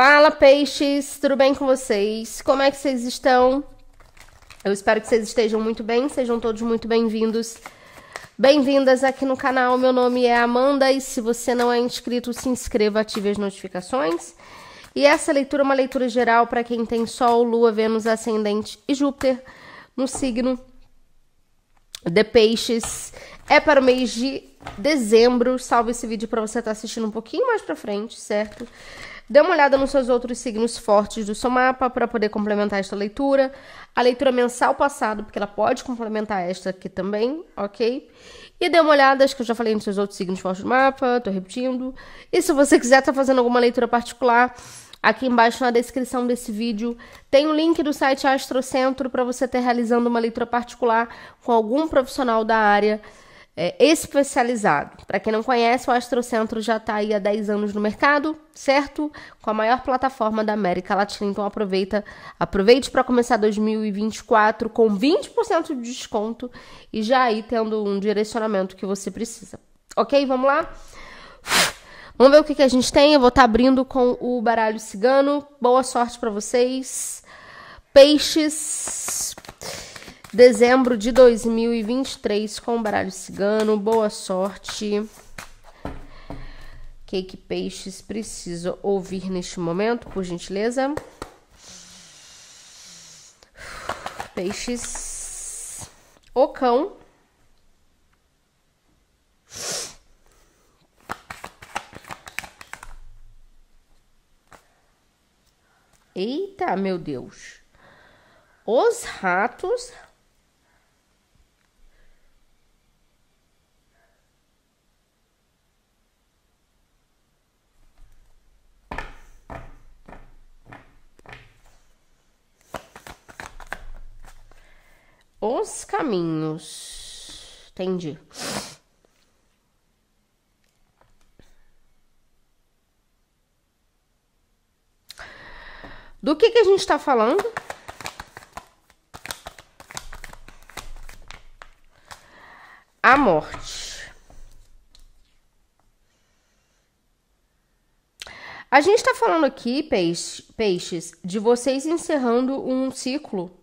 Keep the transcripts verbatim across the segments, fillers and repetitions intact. Fala, peixes, tudo bem com vocês? Como é que vocês estão? Eu espero que vocês estejam muito bem, sejam todos muito bem-vindos, bem-vindas aqui no canal. Meu nome é Amanda e se você não é inscrito, se inscreva, ative as notificações. E essa leitura é uma leitura geral para quem tem Sol, Lua, Vênus, Ascendente e Júpiter no signo de Peixes. É para o mês de dezembro. Salve esse vídeo para você estar assistindo um pouquinho mais para frente, certo? Dê uma olhada nos seus outros signos fortes do seu mapa para poder complementar esta leitura. A leitura mensal passado, porque ela pode complementar esta aqui também, ok? E dê uma olhada, acho que eu já falei nos seus outros signos fortes do mapa, tô repetindo. E se você quiser estar fazendo alguma leitura particular, aqui embaixo na descrição desse vídeo tem o link do site AstroCentro para você estar realizando uma leitura particular com algum profissional da área É, especializado. Para quem não conhece, o AstroCentro já está aí há dez anos no mercado, certo? Com a maior plataforma da América Latina. Então aproveita, aproveite para começar dois mil e vinte e quatro com vinte por cento de desconto e já aí tendo um direcionamento que você precisa. Ok? Vamos lá? Vamos ver o que, que a gente tem. Eu vou estar tá abrindo com o baralho cigano. Boa sorte para vocês. Peixes... Dezembro de dois mil e vinte e três com o baralho cigano. Boa sorte. O que que peixes precisa ouvir neste momento, por gentileza? Peixes. O cão. Eita, meu Deus. Os ratos. Os caminhos. Entendi. Do que que a gente tá falando? A morte. A gente tá falando aqui, peixe, peixes, de vocês encerrando um ciclo.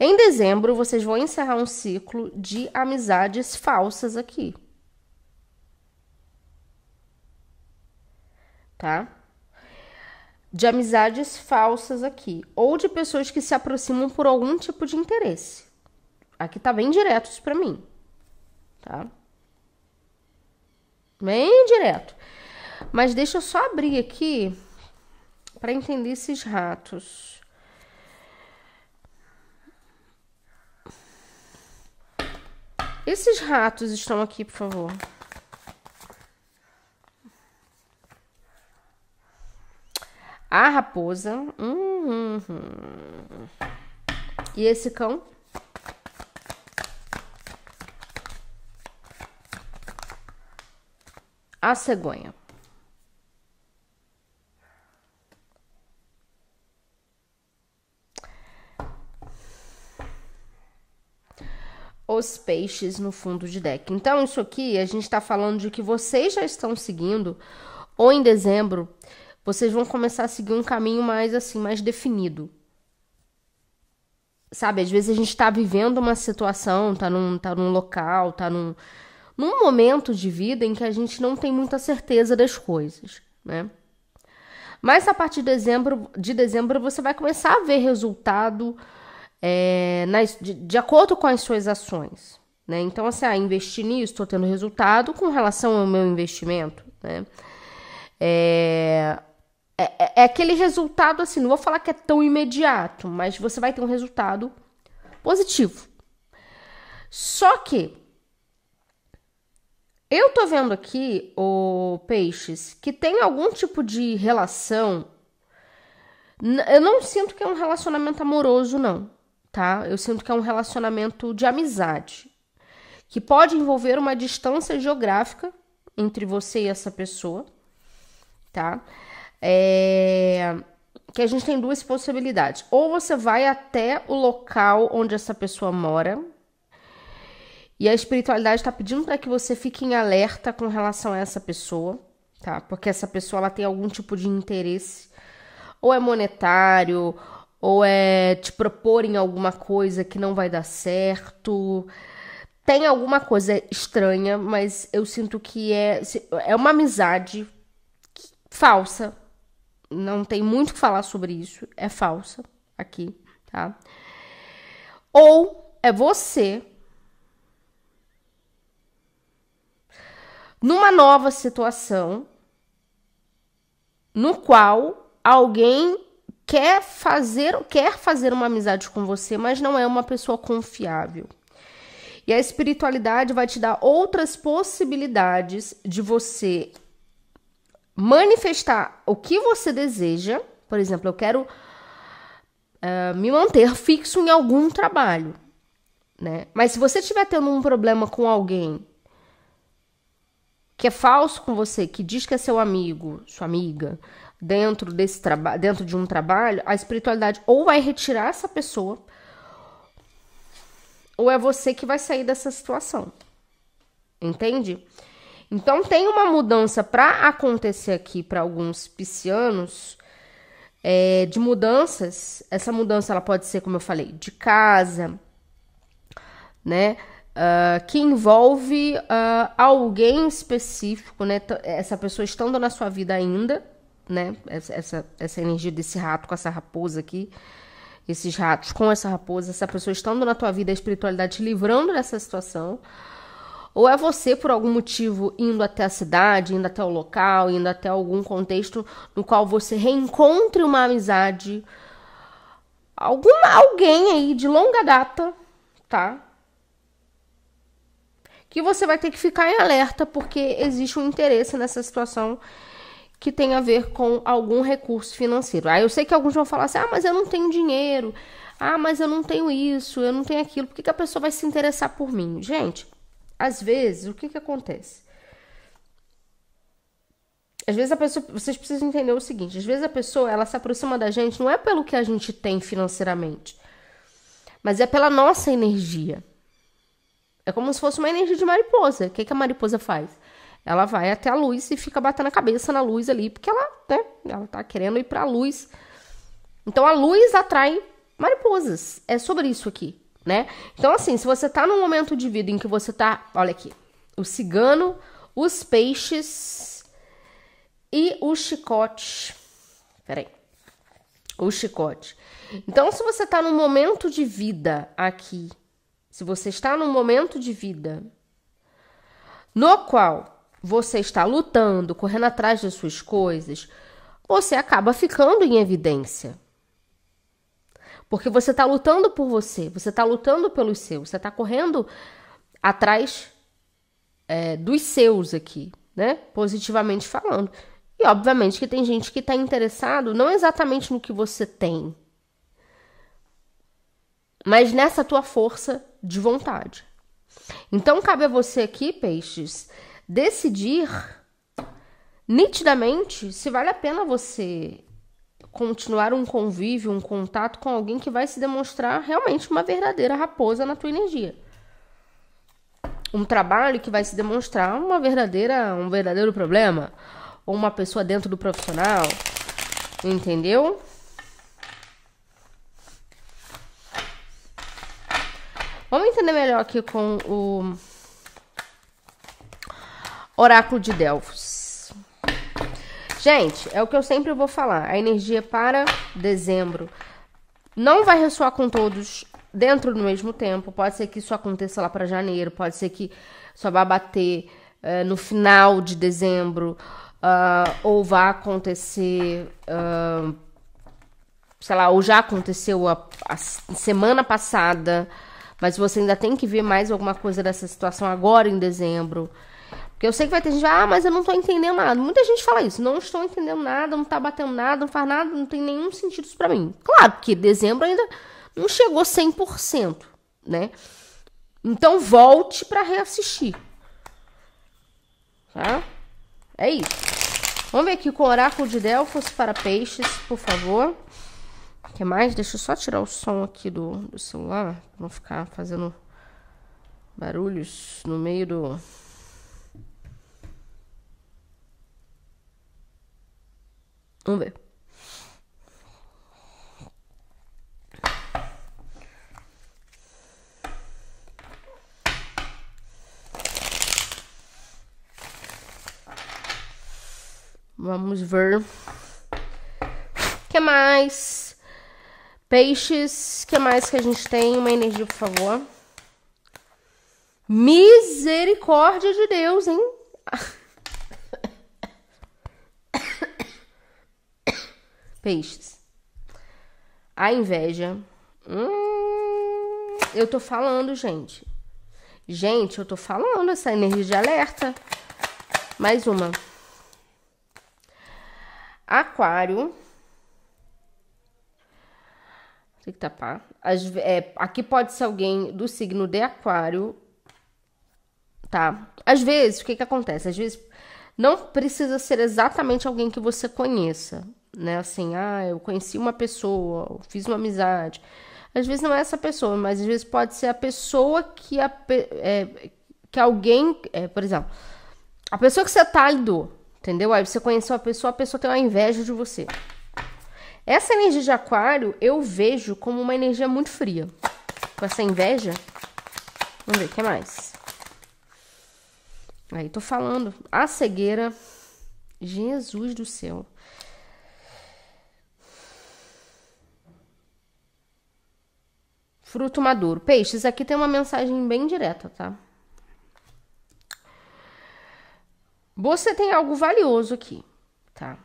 Em dezembro, vocês vão encerrar um ciclo de amizades falsas aqui. Tá? De amizades falsas aqui. Ou de pessoas que se aproximam por algum tipo de interesse. Aqui tá bem direto isso pra mim. Tá? Bem direto. Mas deixa eu só abrir aqui pra entender esses ratos. Esses ratos estão aqui, por favor. A raposa. Uhum. E esse cão? A cegonha. Os peixes no fundo de deck. Então, isso aqui, a gente tá falando de que vocês já estão seguindo, ou em dezembro, vocês vão começar a seguir um caminho mais, assim, mais definido. Sabe, às vezes a gente tá vivendo uma situação, tá num, tá num local, tá num, num momento de vida em que a gente não tem muita certeza das coisas, né? Mas a partir de dezembro, de dezembro você vai começar a ver resultado... É, nas, de, de acordo com as suas ações, né? Então, assim, ah, investir nisso, estou tendo resultado com relação ao meu investimento, né? É, é, é aquele resultado, assim, não vou falar que é tão imediato, mas você vai ter um resultado positivo. Só que eu tô vendo aqui, ô peixes, que tem algum tipo de relação. Eu não sinto que é um relacionamento amoroso, não. Tá? Eu sinto que é um relacionamento de amizade, que pode envolver uma distância geográfica entre você e essa pessoa, tá? É... Que a gente tem duas possibilidades. Ou você vai até o local onde essa pessoa mora, e a espiritualidade está pedindo para que você fique em alerta com relação a essa pessoa, tá? Porque essa pessoa ela tem algum tipo de interesse, ou é monetário, ou é te propor em alguma coisa que não vai dar certo. Tem alguma coisa estranha, mas eu sinto que é, é uma amizade falsa. Não tem muito o que falar sobre isso. É falsa aqui, tá? Ou é você numa nova situação no qual alguém quer fazer, quer fazer uma amizade com você, mas não é uma pessoa confiável. E a espiritualidade vai te dar outras possibilidades de você manifestar o que você deseja. Por exemplo, eu quero uh, me manter fixo em algum trabalho, né? Mas se você estiver tendo um problema com alguém que é falso com você, que diz que é seu amigo, sua amiga, dentro desse trabalho, dentro de um trabalho, a espiritualidade ou vai retirar essa pessoa, ou é você que vai sair dessa situação, entende? Então tem uma mudança para acontecer aqui para alguns piscianos, é, de mudanças. Essa mudança ela pode ser, como eu falei, de casa, né? Uh, que envolve uh, alguém específico, né? Essa pessoa estando na sua vida ainda, né? Essa, essa, essa energia desse rato com essa raposa aqui. Esses ratos com essa raposa, essa pessoa estando na tua vida, a espiritualidade te livrando dessa situação. Ou é você, por algum motivo, indo até a cidade, indo até o local, indo até algum contexto no qual você reencontre uma amizade, alguma, alguém aí de longa data, tá? Que você vai ter que ficar em alerta, porque existe um interesse nessa situação que tem a ver com algum recurso financeiro. Aí eu sei que alguns vão falar assim, ah, mas eu não tenho dinheiro, ah, mas eu não tenho isso, eu não tenho aquilo, por que que a pessoa vai se interessar por mim? Gente, às vezes, o que que acontece? Às vezes a pessoa, vocês precisam entender o seguinte, às vezes a pessoa, ela se aproxima da gente, não é pelo que a gente tem financeiramente, mas é pela nossa energia. É como se fosse uma energia de mariposa. O que que a mariposa faz? Ela vai até a luz e fica batendo a cabeça na luz ali, porque ela, né, ela tá querendo ir pra luz. Então, a luz atrai mariposas. É sobre isso aqui, né? Então, assim, se você tá num momento de vida em que você tá... Olha aqui, o cigano, os peixes e o chicote. Peraí. O chicote. Então, se você tá num momento de vida aqui, se você está num momento de vida no qual... você está lutando, correndo atrás das suas coisas, você acaba ficando em evidência. Porque você está lutando por você, você está lutando pelos seus, você está correndo atrás é, dos seus aqui, né? Positivamente falando. E obviamente que tem gente que está interessado não exatamente no que você tem, mas nessa tua força de vontade. Então cabe a você aqui, peixes, decidir nitidamente se vale a pena você continuar um convívio, um contato com alguém que vai se demonstrar realmente uma verdadeira raposa na tua energia. Um trabalho que vai se demonstrar uma verdadeira, um verdadeiro problema, ou uma pessoa dentro do profissional, entendeu? Vamos entender melhor aqui com o Oráculo de Delfos. Gente, é o que eu sempre vou falar. A energia para dezembro não vai ressoar com todos dentro do mesmo tempo. Pode ser que isso aconteça lá para janeiro. Pode ser que só vá bater uh, no final de dezembro. Uh, ou vá acontecer... Uh, sei lá, ou já aconteceu a, a semana passada. Mas você ainda tem que ver mais alguma coisa dessa situação agora em dezembro. Porque eu sei que vai ter gente, ah, mas eu não tô entendendo nada. Muita gente fala isso, não estou entendendo nada, não tá batendo nada, não faz nada, não tem nenhum sentido isso pra mim. Claro que dezembro ainda não chegou cem por cento, né? Então volte pra reassistir. Tá? É isso. Vamos ver aqui com o Oráculo de Delfos para peixes, por favor. O que mais? Deixa eu só tirar o som aqui do, do celular, pra não ficar fazendo barulhos no meio do... Vamos ver. Vamos ver. O que mais? Peixes. O que mais que a gente tem? Uma energia, por favor. Misericórdia de Deus, hein? Peixes. A inveja. Hum, eu tô falando, gente. Gente, eu tô falando. Essa energia de alerta. Mais uma. Aquário. Tem que tapar. As, é, aqui pode ser alguém do signo de Aquário. Tá? Às vezes, o que que acontece? Às vezes, não precisa ser exatamente alguém que você conheça, né? Assim, ah, eu conheci uma pessoa, fiz uma amizade. Às vezes não é essa pessoa, mas às vezes pode ser a pessoa que, a, é, que alguém... É, por exemplo, a pessoa que você tá lidou, entendeu? Aí você conheceu a pessoa, a pessoa tem uma inveja de você. Essa energia de Aquário, eu vejo como uma energia muito fria. Com essa inveja... Vamos ver, o que mais? Aí, tô falando. A cegueira. Jesus do céu. Fruto maduro. Peixes, aqui tem uma mensagem bem direta, tá? Você tem algo valioso aqui, tá?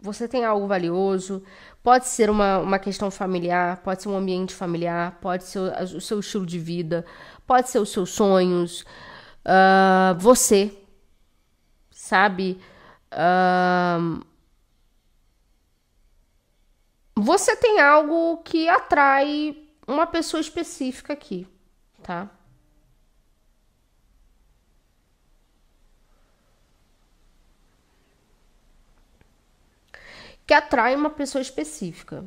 Você tem algo valioso. Pode ser uma, uma questão familiar, pode ser um ambiente familiar, pode ser o, o seu estilo de vida, pode ser os seus sonhos... Uh, você, sabe, uh, você tem algo que atrai uma pessoa específica aqui, tá? Que atrai uma pessoa específica.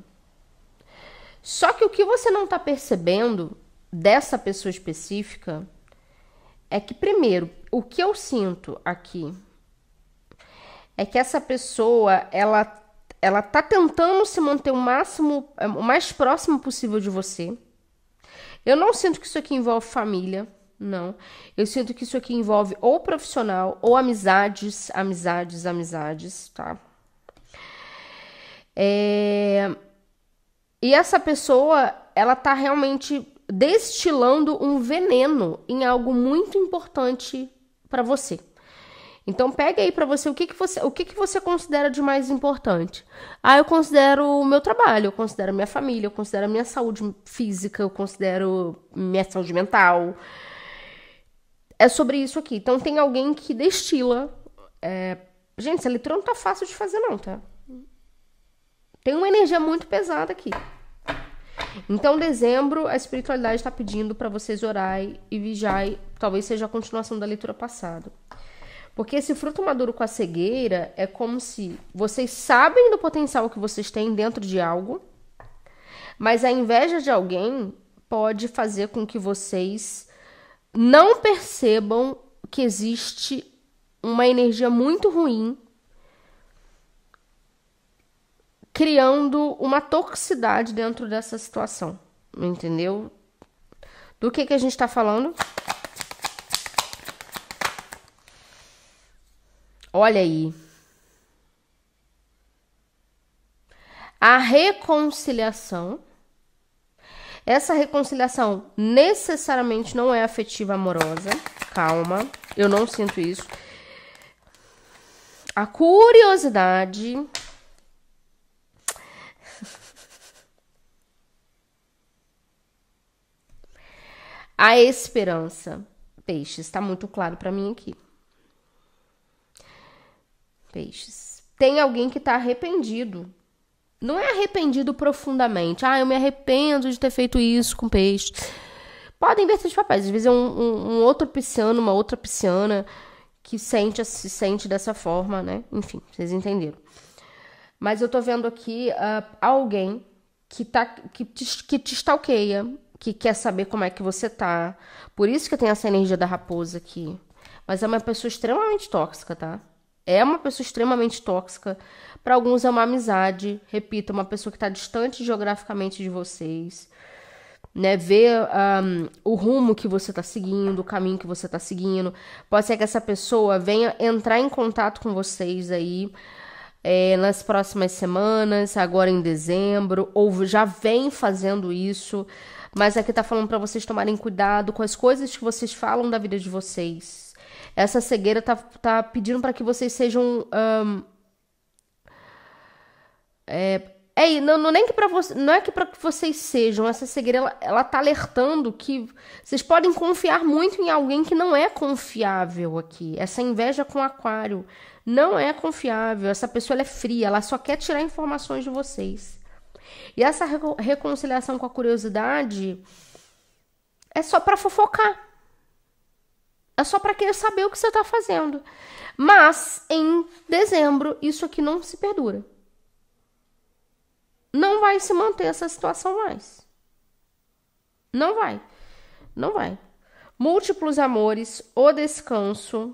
Só que o que você não tá percebendo dessa pessoa específica... É que, primeiro, o que eu sinto aqui é que essa pessoa, ela, ela tá tentando se manter o máximo, o mais próximo possível de você. Eu não sinto que isso aqui envolve família, não. Eu sinto que isso aqui envolve ou profissional, ou amizades, amizades, amizades, tá? É... E essa pessoa, ela tá realmente... destilando um veneno em algo muito importante para você. Então pega aí para você o que que você, o que que você considera de mais importante. Ah, eu considero o meu trabalho, eu considero a minha família, eu considero a minha saúde física, eu considero minha saúde mental. É sobre isso aqui. Então tem alguém que destila. É... Gente, essa leitura não tá fácil de fazer não, tá? Tem uma energia muito pesada aqui. Então, dezembro, a espiritualidade está pedindo para vocês orarem e vigiarem. Talvez seja a continuação da leitura passada. Porque esse fruto maduro com a cegueira é como se vocês sabem do potencial que vocês têm dentro de algo, mas a inveja de alguém pode fazer com que vocês não percebam que existe uma energia muito ruim criando uma toxicidade dentro dessa situação, entendeu? Do que que a gente tá falando? Olha aí. A reconciliação. Essa reconciliação necessariamente não é afetiva, amorosa. Calma, eu não sinto isso. A curiosidade... A esperança. Peixes, tá muito claro pra mim aqui. Peixes. Tem alguém que tá arrependido. Não é arrependido profundamente. Ah, eu me arrependo de ter feito isso com peixe. Podem inverter os papéis. Às vezes é um, um, um outro pisciano, uma outra pisciana que sente, se sente dessa forma, né? Enfim, vocês entenderam. Mas eu tô vendo aqui uh, alguém que, tá, que, te, que te stalkeia. Que quer saber como é que você tá. Por isso que eu tenho essa energia da raposa aqui. Mas é uma pessoa extremamente tóxica, tá? é uma pessoa extremamente tóxica. Para alguns é uma amizade, repito, uma pessoa que está distante geograficamente de vocês, né? Ver um, o rumo que você está seguindo, o caminho que você está seguindo. Pode ser que essa pessoa venha entrar em contato com vocês aí é, nas próximas semanas, agora em dezembro, ou já vem fazendo isso. Mas aqui tá falando para vocês tomarem cuidado com as coisas que vocês falam da vida de vocês. Essa cegueira tá, tá pedindo para que vocês sejam... Um, é, é, não, não, nem que pra vo- não é que para que vocês sejam. Essa cegueira, ela, ela tá alertando que vocês podem confiar muito em alguém que não é confiável aqui. Essa inveja com aquário não é confiável. Essa pessoa, ela é fria, ela só quer tirar informações de vocês. E essa reconciliação com a curiosidade é só pra fofocar. É só pra querer saber o que você tá fazendo. Mas, em dezembro, isso aqui não se perdura. Não vai se manter essa situação mais. Não vai. Não vai. Múltiplos amores, o descanso,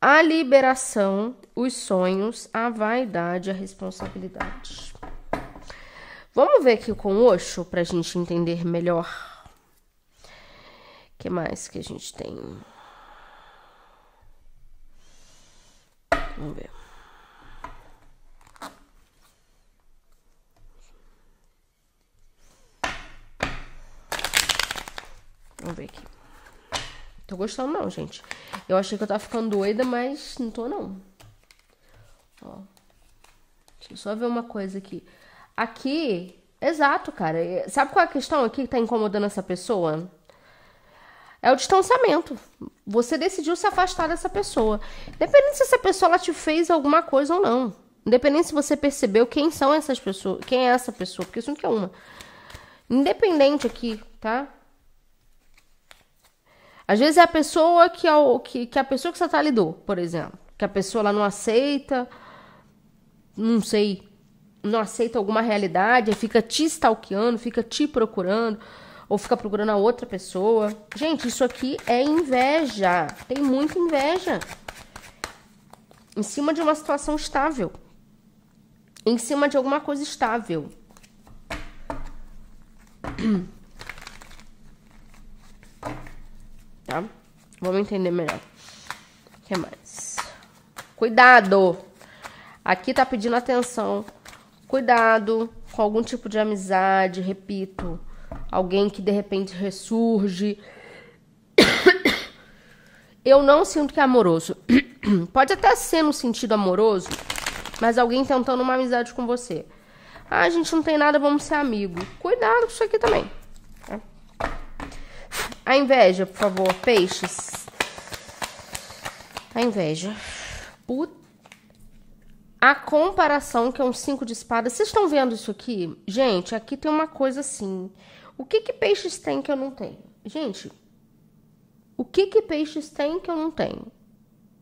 a liberação, os sonhos, a vaidade, a responsabilidade. Vamos ver aqui com o Oxo para a gente entender melhor. O que mais que a gente tem? Vamos ver. Vamos ver aqui. Tô gostando não, gente. Eu achei que eu tava ficando doida, mas não tô não. Ó. Deixa eu só ver uma coisa aqui. Aqui, exato, cara. Sabe qual é a questão aqui que tá incomodando essa pessoa? É o distanciamento. Você decidiu se afastar dessa pessoa. Independente se essa pessoa ela te fez alguma coisa ou não. Independente se você percebeu quem são essas pessoas, quem é essa pessoa, porque isso não é uma. Independente aqui, tá? Às vezes é a pessoa que, é o, que, que a pessoa que você tá lidou, por exemplo. Que a pessoa ela não aceita, não sei, não aceita alguma realidade, fica te stalkeando, fica te procurando, ou fica procurando a outra pessoa. Gente, isso aqui é inveja. Tem muita inveja. Em cima de uma situação estável. Em cima de alguma coisa estável. Tá? Vamos entender melhor. O que mais? Cuidado! Aqui tá pedindo atenção. Cuidado com algum tipo de amizade, repito. Alguém que de repente ressurge. Eu não sinto que é amoroso. Pode até ser no sentido amoroso, mas alguém tentando uma amizade com você. Ah, a gente não tem nada, vamos ser amigos. Cuidado com isso aqui também. A inveja, por favor, peixes. A inveja. O... A comparação, que é um cinco de espada. Vocês estão vendo isso aqui? Gente, aqui tem uma coisa assim. O que que peixes tem que eu não tenho? Gente, o que que peixes tem que eu não tenho?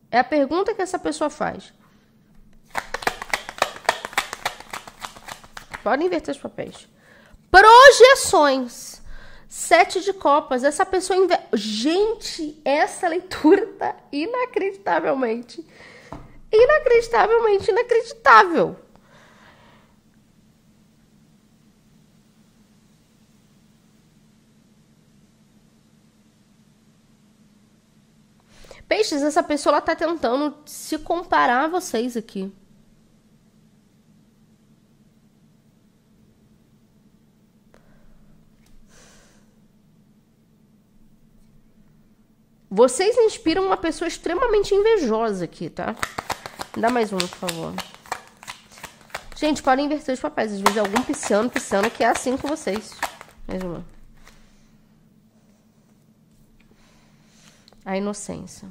É a pergunta que essa pessoa faz. Podem inverter os papéis. Projeções. Sete de copas, essa pessoa... Inve... Gente, essa leitura tá inacreditavelmente, inacreditavelmente inacreditável. Peixes, essa pessoa ela tá tentando se comparar a vocês aqui. Vocês inspiram uma pessoa extremamente invejosa aqui, tá? Dá mais um, por favor. Gente, podem inverter os papéis. Às vezes é algum pisciano, pisciana que é assim com vocês. Mais uma. A inocência.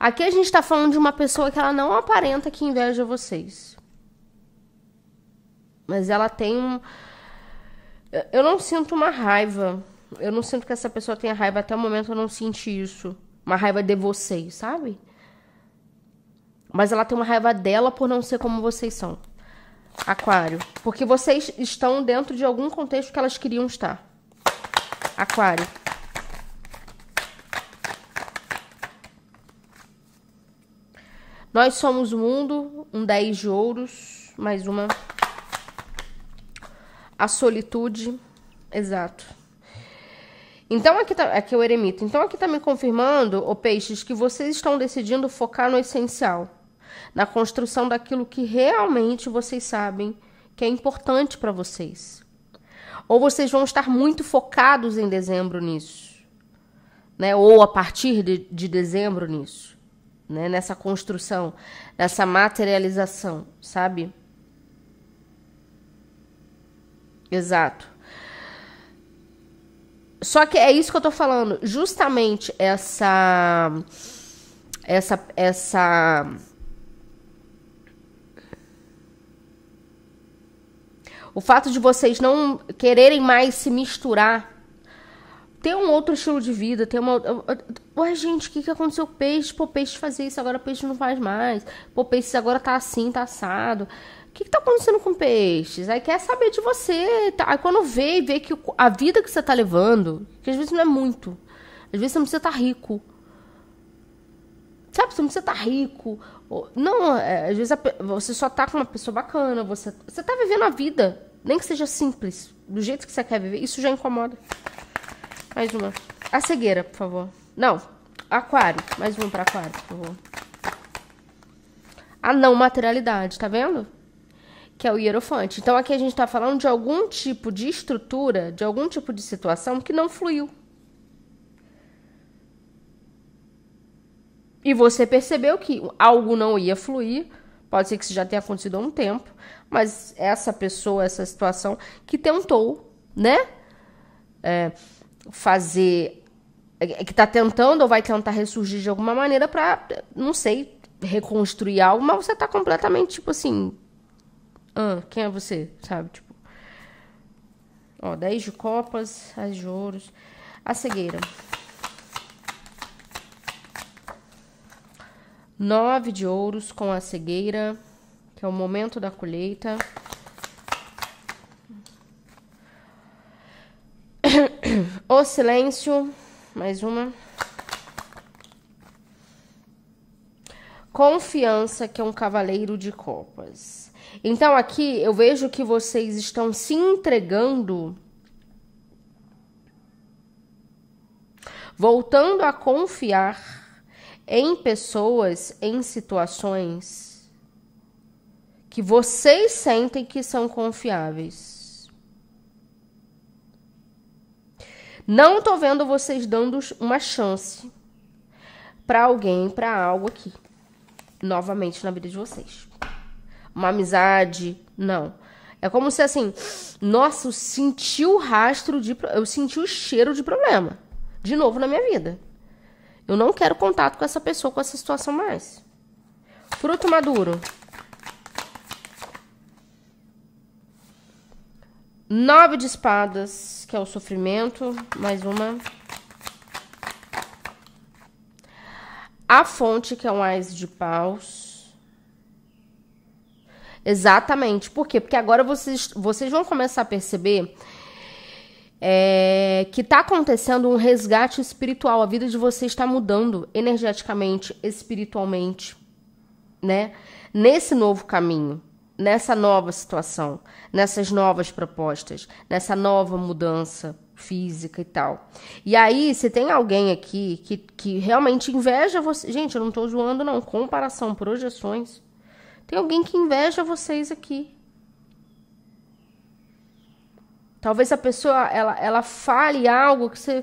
Aqui a gente tá falando de uma pessoa que ela não aparenta que inveja vocês. Mas ela tem um... Eu não sinto uma raiva. Eu não sinto que essa pessoa tenha raiva. Até o momento eu não senti isso. Uma raiva de vocês, sabe? Mas ela tem uma raiva dela por não ser como vocês são. Aquário. Porque vocês estão dentro de algum contexto que elas queriam estar. Aquário. Nós somos o mundo, um dez de ouros, mais uma. A solitude, exato. Então aqui, tá, aqui é o eremita. Então aqui tá me confirmando, ô peixes, que vocês estão decidindo focar no essencial. Na construção daquilo que realmente vocês sabem que é importante para vocês. Ou vocês vão estar muito focados em dezembro nisso. Né? Ou a partir de, de dezembro nisso. Né? Nessa construção, nessa materialização, sabe? Exato. Só que é isso que eu tô falando. Justamente essa... Essa... essa o fato de vocês não quererem mais se misturar. Ter um outro estilo de vida. Ter uma... Ué, gente, o que, que aconteceu com o peixe? Pô, o peixe fazia isso, agora o peixe não faz mais. Pô, o peixe agora tá assim, tá assado. O que, que tá acontecendo com peixes? Aí quer saber de você. Tá? Aí quando vê e vê que a vida que você tá levando, que às vezes não é muito. Às vezes você não precisa estar rico. Sabe, você não precisa estar rico. Não, é, às vezes a, você só tá com uma pessoa bacana. Você, você tá vivendo a vida. Nem que seja simples. Do jeito que você quer viver. Isso já incomoda. Mais uma. A cegueira, por favor. Não. Aquário. Mais uma pra aquário, por favor. A não materialidade, tá vendo? Que é o hierofante. Então aqui a gente tá falando de algum tipo de estrutura, de algum tipo de situação que não fluiu. E você percebeu que algo não ia fluir, pode ser que isso já tenha acontecido há um tempo, mas essa pessoa, essa situação que tentou, né, é, fazer, que tá tentando ou vai tentar ressurgir de alguma maneira pra, não sei, reconstruir algo, mas você tá completamente, tipo assim... Ah, quem é você, sabe? Tipo, ó, dez de copas, as de ouros, a cegueira. nove de ouros com a cegueira, que é o momento da colheita. O silêncio, mais uma. Confiança, que é um cavaleiro de copas. Então aqui eu vejo que vocês estão se entregando, voltando a confiar em pessoas, em situações que vocês sentem que são confiáveis. Não tô vendo vocês dando uma chance para alguém, para algo aqui. Novamente na vida de vocês. Uma amizade, não. É como se assim, nossa, eu senti o rastro de... Eu senti o cheiro de problema. De novo na minha vida. Eu não quero contato com essa pessoa, com essa situação mais. Fruto maduro. Nove de espadas, que é o sofrimento. Mais uma. A fonte, que é um ás de paus. Exatamente. Por quê? Porque agora vocês, vocês vão começar a perceber é, que está acontecendo um resgate espiritual. A vida de vocês está mudando energeticamente, espiritualmente, né? Nesse novo caminho, nessa nova situação, nessas novas propostas, nessa nova mudança física e tal. E aí, se tem alguém aqui que, que realmente inveja você... Gente, eu não estou zoando, não. Comparação, projeções... Tem alguém que inveja vocês aqui. Talvez a pessoa, ela, ela fale algo que você...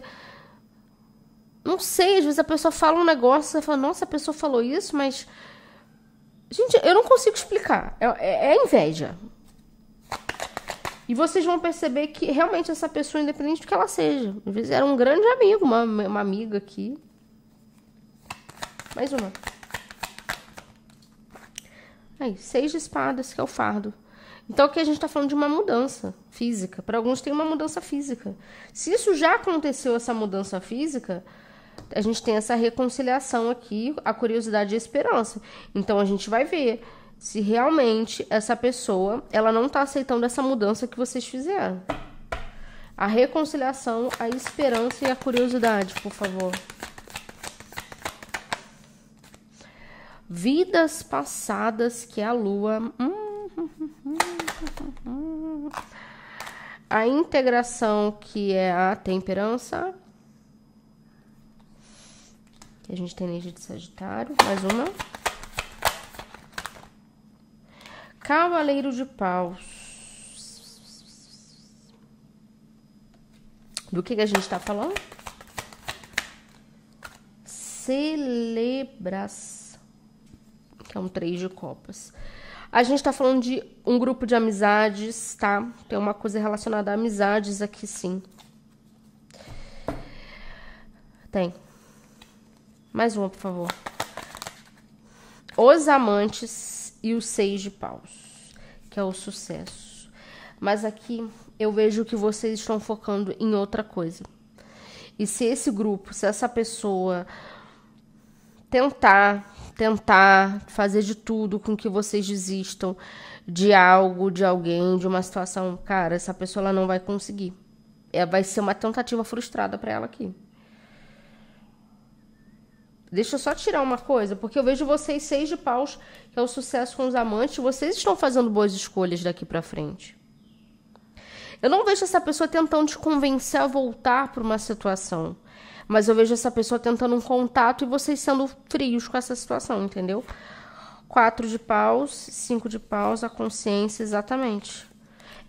Não sei, às vezes a pessoa fala um negócio, você fala, nossa, a pessoa falou isso, mas... Gente, eu não consigo explicar. É, é, é inveja. E vocês vão perceber que realmente essa pessoa, independente do que ela seja, às vezes era um grande amigo, uma, uma amiga aqui. Mais uma. Aí, seis de espadas, que é o fardo. Então aqui a gente tá falando de uma mudança física. Para alguns tem uma mudança física. Se isso já aconteceu, essa mudança física, a gente tem essa reconciliação aqui, a curiosidade e a esperança. Então a gente vai ver se realmente essa pessoa, ela não tá aceitando essa mudança que vocês fizeram. A reconciliação, a esperança e a curiosidade, por favor. Vidas passadas, que é a lua. A integração, que é a temperança. A gente tem energia de Sagitário. Mais uma. Cavaleiro de Paus. Do que, que a gente tá falando? Celebração. Que é um três de copas. A gente tá falando de um grupo de amizades, tá? Tem uma coisa relacionada a amizades aqui, sim. Tem. Mais uma, por favor. Os amantes e o seis de paus, que é o sucesso. Mas aqui eu vejo que vocês estão focando em outra coisa. E se esse grupo, se essa pessoa tentar... tentar fazer de tudo com que vocês desistam de algo, de alguém, de uma situação. Cara, essa pessoa ela não vai conseguir. É, vai ser uma tentativa frustrada pra ela aqui. Deixa eu só tirar uma coisa, porque eu vejo vocês seis de paus, que é o sucesso com os amantes. Vocês estão fazendo boas escolhas daqui pra frente. Eu não vejo essa pessoa tentando te convencer a voltar pra uma situação. Mas eu vejo essa pessoa tentando um contato e vocês sendo frios com essa situação, entendeu? Quatro de paus, cinco de paus, a consciência, exatamente.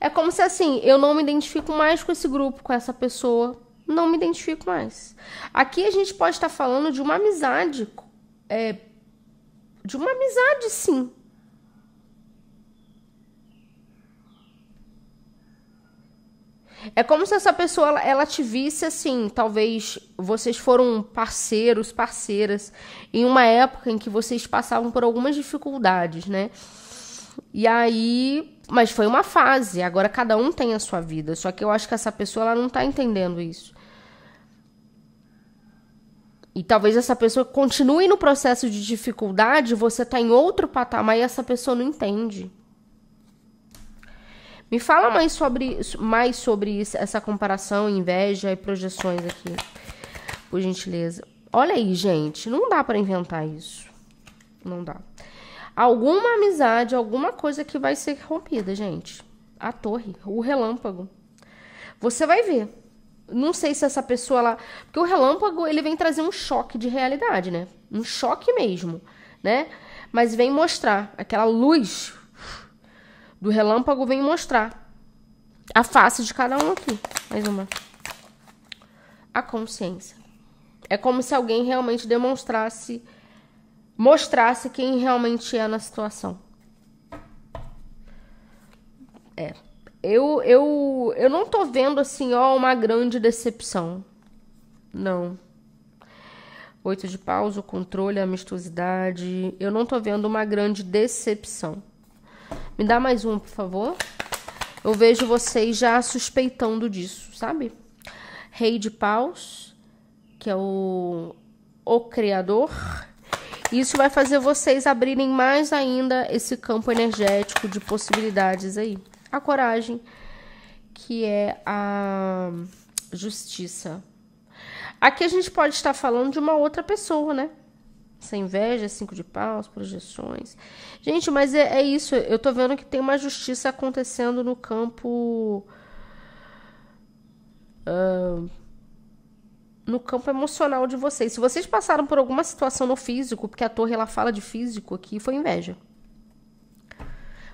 É como se assim, eu não me identifico mais com esse grupo, com essa pessoa. Não me identifico mais. Aqui a gente pode estar falando de uma amizade. É, de uma amizade, sim. É como se essa pessoa, ela, ela te visse assim, talvez vocês foram parceiros, parceiras, em uma época em que vocês passavam por algumas dificuldades, né? E aí, mas foi uma fase, agora cada um tem a sua vida, só que eu acho que essa pessoa, ela não tá entendendo isso. E talvez essa pessoa continue no processo de dificuldade, você tá em outro patamar e essa pessoa não entende. Me fala mais sobre, mais sobre essa comparação, inveja e projeções aqui, por gentileza. Olha aí, gente, não dá pra inventar isso. Não dá. Alguma amizade, alguma coisa que vai ser rompida, gente. A torre, o relâmpago. Você vai ver. Não sei se essa pessoa lá... Porque o relâmpago, ele vem trazer um choque de realidade, né? Um choque mesmo, né? Mas vem mostrar aquela luz... do relâmpago vem mostrar a face de cada um aqui. Mais uma. A consciência. É como se alguém realmente demonstrasse, mostrasse quem realmente é na situação. É. Eu, eu, eu não tô vendo assim, ó, uma grande decepção. Não. Oito de paus, o controle, a amistosidade. Eu não tô vendo uma grande decepção. Me dá mais um, por favor. Eu vejo vocês já suspeitando disso, sabe? Rei de paus, que é o, o criador. Isso vai fazer vocês abrirem mais ainda esse campo energético de possibilidades aí. A coragem, que é a justiça. Aqui a gente pode estar falando de uma outra pessoa, né? Essa inveja, cinco de paus, projeções. Gente, mas é, é isso. Eu tô vendo que tem uma justiça acontecendo no campo... Uh, no campo emocional de vocês. Se vocês passaram por alguma situação no físico, porque a torre, ela fala de físico aqui, foi inveja.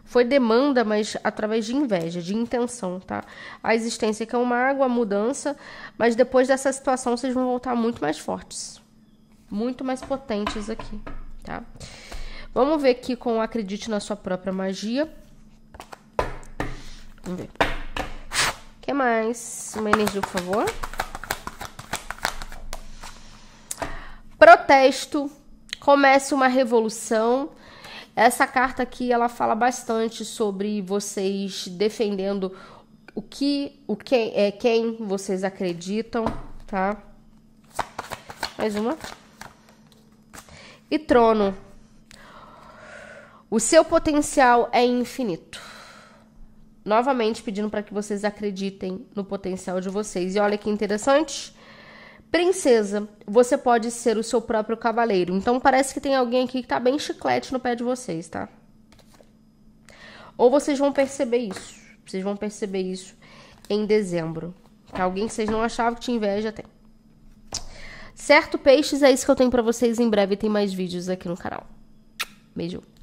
Foi demanda, mas através de inveja, de intenção, tá? A existência, que é uma água, a mudança. Mas depois dessa situação, vocês vão voltar muito mais fortes. Muito mais potentes aqui, tá? Vamos ver aqui com acredite na sua própria magia. Vamos ver. O que mais? Uma energia, por favor. Protesto. Comece uma revolução. Essa carta aqui, ela fala bastante sobre vocês defendendo o que, o que é quem vocês acreditam, tá? Mais uma. E trono. O seu potencial é infinito. Novamente pedindo para que vocês acreditem no potencial de vocês. E olha que interessante. Princesa, você pode ser o seu próprio cavaleiro. Então parece que tem alguém aqui que tá bem chiclete no pé de vocês, tá? Ou vocês vão perceber isso. Vocês vão perceber isso em dezembro. Que alguém que vocês não achavam que tinha inveja tem. Certo, peixes? É isso que eu tenho pra vocês. Em breve tem mais vídeos aqui no canal. Beijo.